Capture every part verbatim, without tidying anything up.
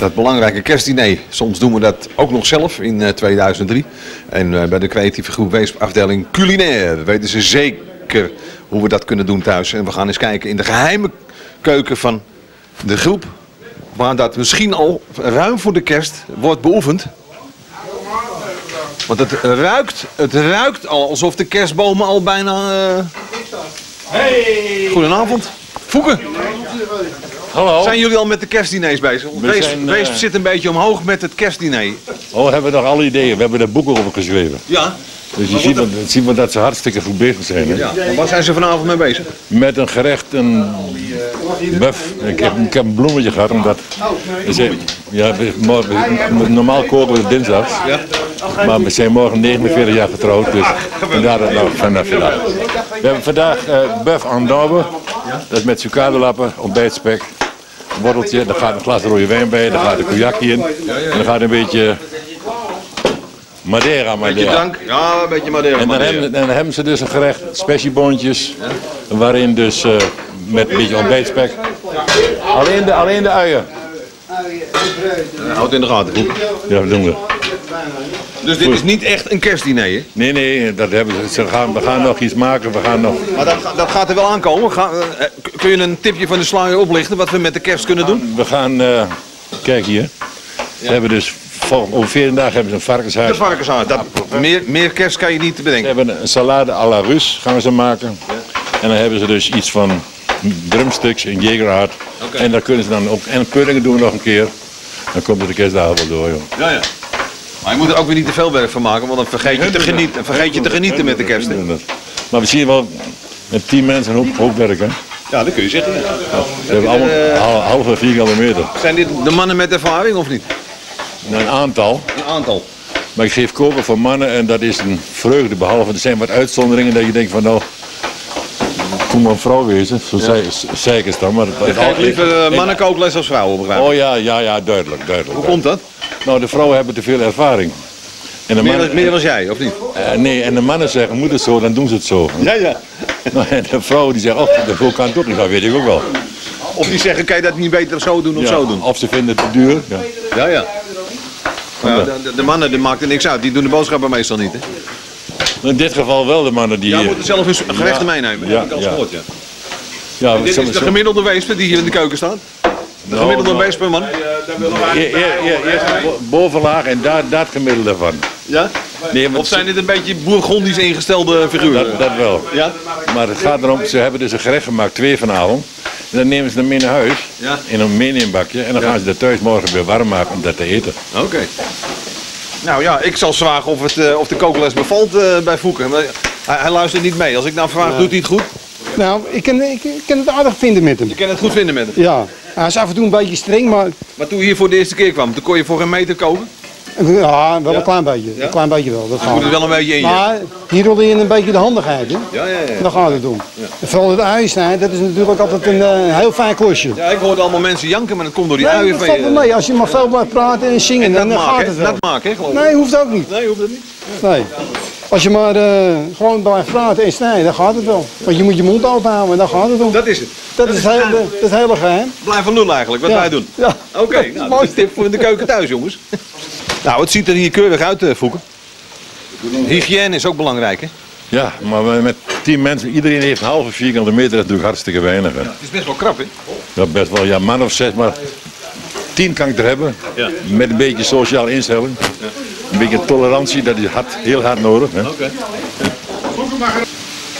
dat belangrijke kerstdiner. Soms doen we dat ook nog zelf in uh, tweeduizend drie. En uh, bij de Creatieve Groep Weesp afdeling culinair weten ze zeker hoe we dat kunnen doen thuis. En we gaan eens kijken in de geheime keuken van de groep. Waar dat misschien al ruim voor de kerst wordt beoefend. Want het ruikt, het ruikt al alsof de kerstbomen al bijna... Uh... Hey. Goedenavond. Foeke. Hallo. Zijn jullie al met de kerstdiners bezig? Weesp uh... zit een beetje omhoog met het kerstdiner. Oh, hebben we nog alle ideeën. We hebben daar boeken over geschreven. Ja. Dus je ziet, het... dat, ziet maar dat ze hartstikke goed bezig zijn. Hè? Ja. Waar zijn ze vanavond mee bezig? Met een gerecht, een buff. Ik heb, ik heb een bloemetje gehad. Omdat... Zijn... Ja, morgen... Normaal koken we dinsdags. Ja. Maar we zijn morgen negenenveertig jaar getrouwd, dus vandaar dat nou vanaf vandaag. We hebben vandaag uh, buff aan Douwe, dat is met suikerlappen, ontbijtspek, een worteltje, daar gaat een glas rode wijn bij, daar gaat een koejakje in en dan gaat een beetje Madeira, Madeira. Beetje dank, ja, een beetje Madeira. En dan, Madeira. Hebben, dan hebben ze dus een gerecht, specieboontjes, waarin dus uh, met een beetje ontbijtspek. Alleen de, alleen de uien. Uh, houd in de gaten, goed. Ja, dat doen we. Dus dit is niet echt een kerstdiner, hè? Nee, nee, dat hebben ze. We gaan, we gaan nog iets maken, we gaan nog... Maar dat, dat gaat er wel aankomen. Ga, uh, kun je een tipje van de sluier oplichten wat we met de kerst kunnen doen? We gaan, uh, kijk hier. Ze ja. hebben dus, over veertien dagen hebben ze een varkenshuis. De varkenshuis, dat, meer, meer kerst kan je niet bedenken. Ze hebben een salade à la Rus, gaan ze maken. Ja. En dan hebben ze dus iets van drumsticks in Jägerhard. Okay. En daar kunnen ze dan ook, en puddingen doen we nog een keer. Dan komt er de kerstdagen wel door, joh. Ja, ja. Maar je moet er ook weer niet te veel werk van maken, want dan vergeet je te genieten, vergeet je te genieten met de kerst. Maar we zien wel met tien mensen een hoop werk, hè? Ja, dat kun je zeggen. Ja. We hebben allemaal halve vierkante meter. Zijn dit de mannen met ervaring of niet? Nou, een aantal. Een aantal. Maar ik geef koken voor mannen en dat is een vreugde, behalve er zijn wat uitzonderingen dat je denkt van nou... Kom maar een vrouw wezen, zo ja. zei ik het dan. Maar het gaat liever mannenkookles als vrouwen, begrijp ik? Oh ja, ja, ja, duidelijk, duidelijk. Hoe komt dat? Nou, de vrouwen hebben te veel ervaring. En de meer, mannen, meer dan jij, of niet? Uh, nee, en de mannen zeggen, moet het zo, dan doen ze het zo. Ja, ja. Nou, en de vrouwen die zeggen, oh, dat kan toch niet, dat weet ik ook wel. Of die zeggen, kan je dat niet beter zo doen of ja, zo doen? Of ze vinden het te duur. Ja, ja. ja. Nou, de, de mannen, die maken er niks uit, die doen de boodschappen meestal niet, hè? In dit geval wel de mannen die... Ja, moeten zelf hun gerechten ja, meenemen, ja, heb ik al ja. gehoord, ja. ja dit is de gemiddelde weesper die hier in de keuken staat. De no, gemiddelde no. weesperman. Nee, uh, ja, ja, ja, bovenlaag en daar dat gemiddelde van. Ja? Nee, of zijn dit een beetje bourgondisch ingestelde figuren? Dat, dat wel. Ja? Maar het gaat erom, ze hebben dus een gerecht gemaakt, twee vanavond. En dan nemen ze hem mee naar huis, ja. in een meeneembakje. En dan ja. gaan ze dat thuis morgen weer warm maken om dat te eten. Oké. Okay. Nou ja, ik zal vragen of, het, uh, of de kookles bevalt uh, bij Foeke. Hij, hij luistert niet mee. Als ik nou vraag, ja. doet hij het goed? Nou, ik kan, ik, ik kan het aardig vinden met hem. Je kan het goed vinden met hem? Ja. Hij is af en toe een beetje streng, maar... Maar toen je hier voor de eerste keer kwam, toen kon je voor een meter koken? Ja, wel ja? een klein beetje. Ja? Een klein beetje wel. Dat je moet het wel een beetje in je. Maar hier rolde je een beetje de handigheid, hè? Ja, ja, ja. Dan gaat het om. Ja. Vooral het ui snijden, dat is natuurlijk altijd een uh, heel fijn klusje. Ja, ik hoorde allemaal mensen janken, maar dat komt door die nee, uien van je. Nee, dat valt mee. Als je maar veel blijft praten en zingen, en dan maak, gaat he? het wel. Dat maakt, hè, geloof ik. Nee, hoeft ook niet. Nee, hoeft het niet. Nee. Als je maar uh, gewoon blijft praten en snijden, dan gaat het wel. Want je moet je mond open houden, dan gaat het om. Dat is het. Dat, dat is het hele, hele geheim. Blijven lullen eigenlijk, wat ja. wij doen. Ja. Oké, okay, nou, dat is een tip voor in de keuken thuis, jongens. Nou, het ziet er hier keurig uit, Foeke. Hygiëne is ook belangrijk, hè? Ja, maar met tien mensen, iedereen heeft een halve vierkante meter, dat is natuurlijk hartstikke weinig. Hè? Ja, het is best wel krap, hè? Ja, best wel. Ja, man of zes, maar tien kan ik er hebben. Ja. Met een beetje sociale instelling. Ja. Een beetje tolerantie, dat is hard, heel hard nodig. Hè? Okay. Ja.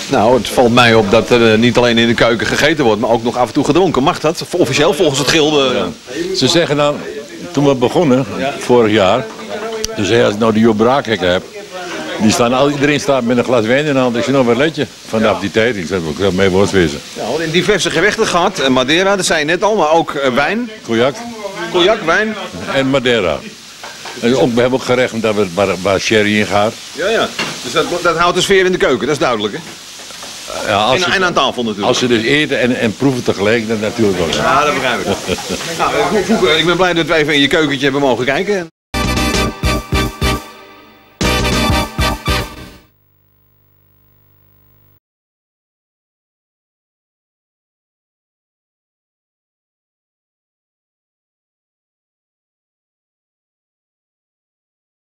Nou, het valt mij op dat er uh, niet alleen in de keuken gegeten wordt, maar ook nog af en toe gedronken. Mag dat? Officieel volgens het gilde. Ja. Ze zeggen dan... Toen we begonnen, vorig jaar, toen zei als ik nou die Jobraakekken heb, die staan al, iedereen staat met een glas wijn in de hand. Ik zei, nou wat let je vanaf ja. die tijd? Ik zei, ik mee woord wezen. Ja, in diverse gerechten gehad, Madeira, dat zei je net al, maar ook uh, wijn. Cognac. Cognac, wijn. En Madeira. En ook, we hebben ook gerechten dat we, waar, waar sherry in gaat. Ja, ja. Dus dat, dat houdt de sfeer in de keuken, dat is duidelijk, hè? Ja, als en, en aan tafel natuurlijk. Als ze dus eten en, en proeven tegelijk, dan natuurlijk wel. Ja, dat begrijp ik. Nou, ik ben blij dat wij even in je keukentje hebben mogen kijken.